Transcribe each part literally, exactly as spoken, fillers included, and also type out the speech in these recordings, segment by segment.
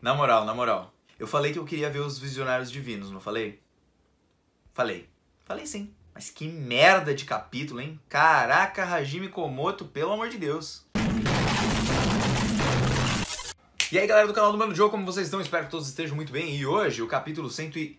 Na moral, na moral. Eu falei que eu queria ver os Visionários Divinos, não falei? Falei. Falei sim. Mas que merda de capítulo, hein? Caraca, Hajime Komoto, pelo amor de Deus. E aí, galera do canal do Mano Jow, como vocês estão? Espero que todos estejam muito bem. E hoje, o capítulo cento e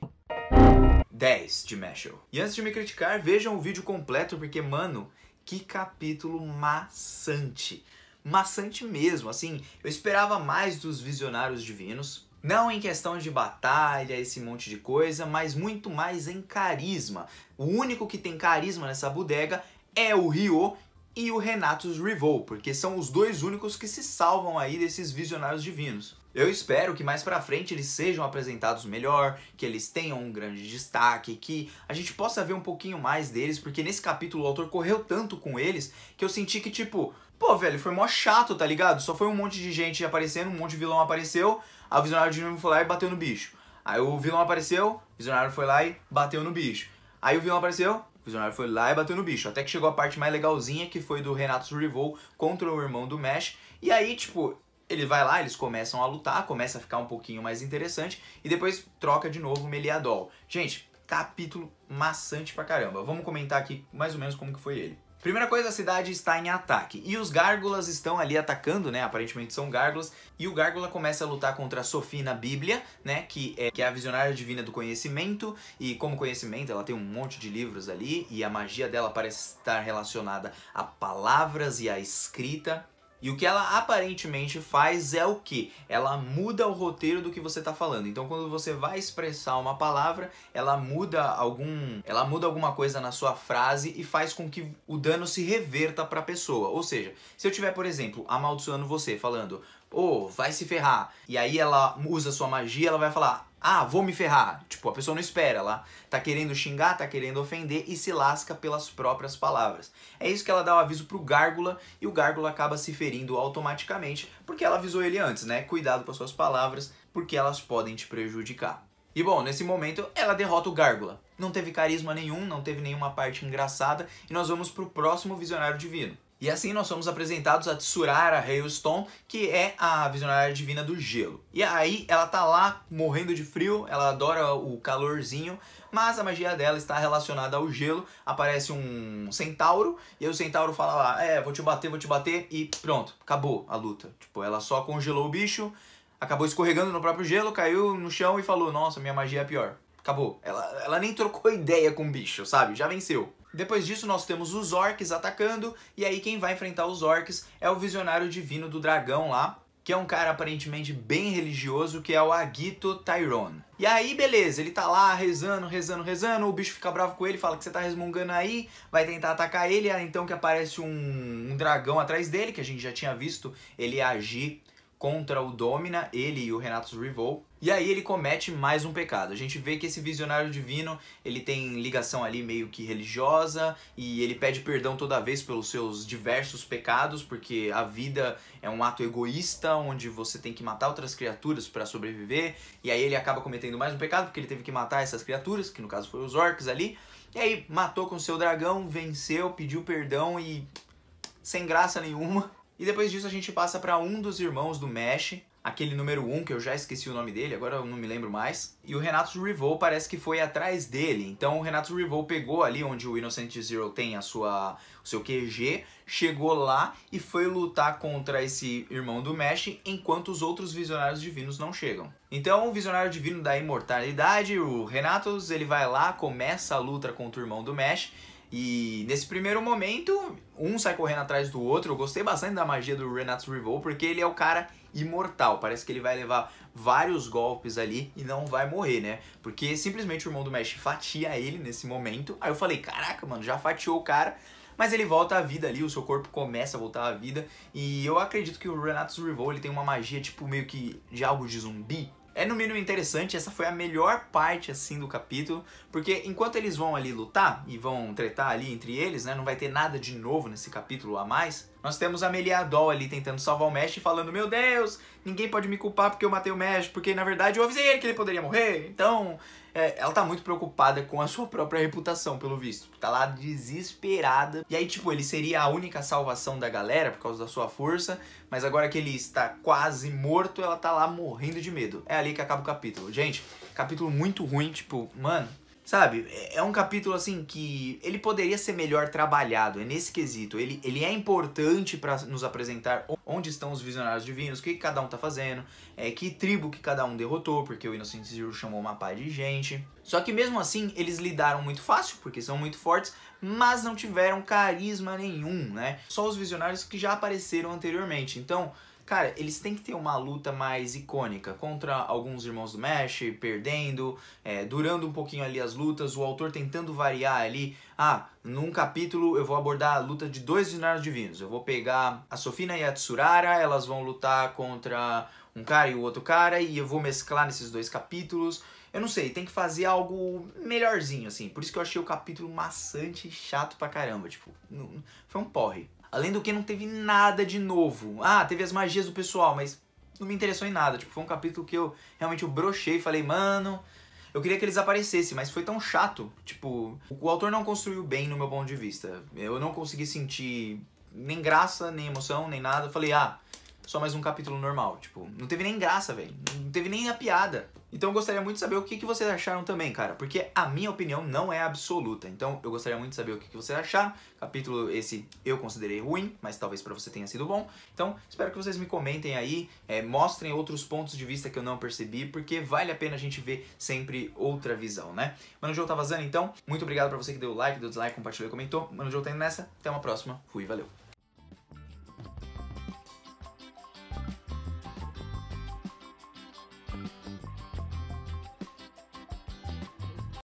dez de Mashle. E antes de me criticar, vejam o vídeo completo, porque, mano, que capítulo maçante. Maçante mesmo, assim, eu esperava mais dos Visionários Divinos. Não em questão de batalha, esse monte de coisa, mas muito mais em carisma. O único que tem carisma nessa bodega é o Ryo e o Renato's Revolt, porque são os dois únicos que se salvam aí desses Visionários Divinos. Eu espero que mais pra frente eles sejam apresentados melhor, que eles tenham um grande destaque, que a gente possa ver um pouquinho mais deles, porque nesse capítulo o autor correu tanto com eles que eu senti que, tipo, pô, velho, foi mó chato, tá ligado? Só foi um monte de gente aparecendo, um monte de vilão apareceu, a Visionário Divino foi lá e bateu no bicho. Aí o vilão apareceu, o Visionário foi lá e bateu no bicho. Aí o vilão apareceu... O Visionário foi lá e bateu no bicho, até que chegou a parte mais legalzinha, que foi do Renato Surivou contra o irmão do Mesh. E aí, tipo, ele vai lá, eles começam a lutar, começa a ficar um pouquinho mais interessante, e depois troca de novo o Meliadoul. Gente, capítulo maçante pra caramba. Vamos comentar aqui mais ou menos como que foi ele. Primeira coisa, a cidade está em ataque, e os gárgulas estão ali atacando, né, aparentemente são gárgulas, e o gárgula começa a lutar contra a Sophie na Bíblia, né, que é, que é a visionária divina do conhecimento, e como conhecimento ela tem um monte de livros ali, e a magia dela parece estar relacionada a palavras e a escrita. E o que ela aparentemente faz é o quê? Ela muda o roteiro do que você tá falando. Então quando você vai expressar uma palavra, ela muda algum, ela muda alguma coisa na sua frase e faz com que o dano se reverta pra pessoa. Ou seja, se eu tiver, por exemplo, amaldiçoando você, falando, ô, vai se ferrar, e aí ela usa sua magia, ela vai falar, ah, vou me ferrar. Tipo, a pessoa não espera, ela tá querendo xingar, tá querendo ofender e se lasca pelas próprias palavras. É isso que ela dá o aviso pro gárgula e o gárgula acaba se ferindo automaticamente porque ela avisou ele antes, né? Cuidado com as suas palavras porque elas podem te prejudicar. E bom, nesse momento ela derrota o gárgula. Não teve carisma nenhum, não teve nenhuma parte engraçada e nós vamos pro próximo Visionário Divino. E assim nós somos apresentados a Tsurara Hailstone, que é a visionária divina do gelo. E aí ela tá lá morrendo de frio, ela adora o calorzinho, mas a magia dela está relacionada ao gelo. Aparece um centauro, e aí o centauro fala lá, é, vou te bater, vou te bater, e pronto, acabou a luta. Tipo, ela só congelou o bicho, acabou escorregando no próprio gelo, caiu no chão e falou, nossa, minha magia é pior. Acabou. Ela, ela nem trocou ideia com o bicho, sabe? Já venceu. Depois disso, nós temos os orcs atacando, e aí quem vai enfrentar os orcs é o Visionário Divino do Dragão lá, que é um cara aparentemente bem religioso, que é o Agito Tyron. E aí, beleza, ele tá lá rezando, rezando, rezando, o bicho fica bravo com ele, fala que você tá resmungando aí, vai tentar atacar ele, é então que aparece um, um dragão atrás dele, que a gente já tinha visto ele agir contra o Domina, ele e o Renato Surivou. E aí ele comete mais um pecado. A gente vê que esse Visionário Divino, ele tem ligação ali meio que religiosa, e ele pede perdão toda vez pelos seus diversos pecados, porque a vida é um ato egoísta, onde você tem que matar outras criaturas para sobreviver, e aí ele acaba cometendo mais um pecado, porque ele teve que matar essas criaturas, que no caso foram os orcs ali, e aí matou com seu dragão, venceu, pediu perdão e... sem graça nenhuma. E depois disso a gente passa para um dos irmãos do Mesh, aquele número um, que eu já esqueci o nome dele, agora eu não me lembro mais. E o Renato Surivou parece que foi atrás dele, então o Renato Surivou pegou ali onde o Innocent Zero tem a sua, o seu Q G, chegou lá e foi lutar contra esse irmão do Mesh, enquanto os outros Visionários Divinos não chegam. Então o Visionário Divino da Imortalidade, o Renatos, ele vai lá, começa a luta contra o irmão do Mesh, e nesse primeiro momento, um sai correndo atrás do outro. Eu gostei bastante da magia do Renato Surivou, porque ele é o cara imortal. Parece que ele vai levar vários golpes ali e não vai morrer, né? Porque simplesmente o irmão do Mesh fatia ele nesse momento. Aí eu falei, caraca, mano, já fatiou o cara. Mas ele volta à vida ali, o seu corpo começa a voltar à vida. E eu acredito que o Renato Surivou, ele tem uma magia tipo meio que de algo de zumbi. É no mínimo interessante, essa foi a melhor parte, assim, do capítulo, porque enquanto eles vão ali lutar e vão tretar ali entre eles, né, não vai ter nada de novo nesse capítulo a mais, Nós temos a Meliadoul ali tentando salvar o Mesh e falando, meu Deus, ninguém pode me culpar porque eu matei o Mesh, porque na verdade eu avisei ele que ele poderia morrer. Então, é, ela tá muito preocupada com a sua própria reputação, pelo visto. Tá lá desesperada. E aí, tipo, ele seria a única salvação da galera por causa da sua força, mas agora que ele está quase morto, ela tá lá morrendo de medo. É ali que acaba o capítulo. Gente, capítulo muito ruim, tipo, mano... Sabe, é um capítulo assim que ele poderia ser melhor trabalhado, é nesse quesito. Ele, ele é importante pra nos apresentar onde estão os visionários divinos, o que cada um tá fazendo, é, que tribo que cada um derrotou, porque o Innocent Zero chamou uma pá de gente. Só que mesmo assim, eles lidaram muito fácil, porque são muito fortes, mas não tiveram carisma nenhum, né? Só os visionários que já apareceram anteriormente, então... Cara, eles têm que ter uma luta mais icônica contra alguns irmãos do Mesh, perdendo, é, durando um pouquinho ali as lutas, o autor tentando variar ali. Ah, num capítulo eu vou abordar a luta de dois visionários divinos. Eu vou pegar a Sofina e a Tsurara, elas vão lutar contra um cara e o outro cara, e eu vou mesclar nesses dois capítulos. Eu não sei, tem que fazer algo melhorzinho, assim. Por isso que eu achei o capítulo maçante e chato pra caramba, tipo, foi um porre. Além do que não teve nada de novo. Ah, teve as magias do pessoal, mas não me interessou em nada. Tipo, foi um capítulo que eu realmente eu brochei e falei, mano, eu queria que eles aparecessem, mas foi tão chato. Tipo, o autor não construiu bem no meu ponto de vista. Eu não consegui sentir nem graça, nem emoção, nem nada. Eu falei, ah, só mais um capítulo normal. Tipo, não teve nem graça, velho. Não teve nem a piada. Então eu gostaria muito de saber o que, que vocês acharam também, cara. Porque a minha opinião não é absoluta. Então eu gostaria muito de saber o que, que vocês acharam. Capítulo esse eu considerei ruim, mas talvez pra você tenha sido bom. Então espero que vocês me comentem aí. É, mostrem outros pontos de vista que eu não percebi. Porque vale a pena a gente ver sempre outra visão, né? Mano Jow tá vazando, então. Muito obrigado pra você que deu like, deu dislike, compartilhou e comentou. Mano Jow tá indo nessa. Até uma próxima. Fui, valeu.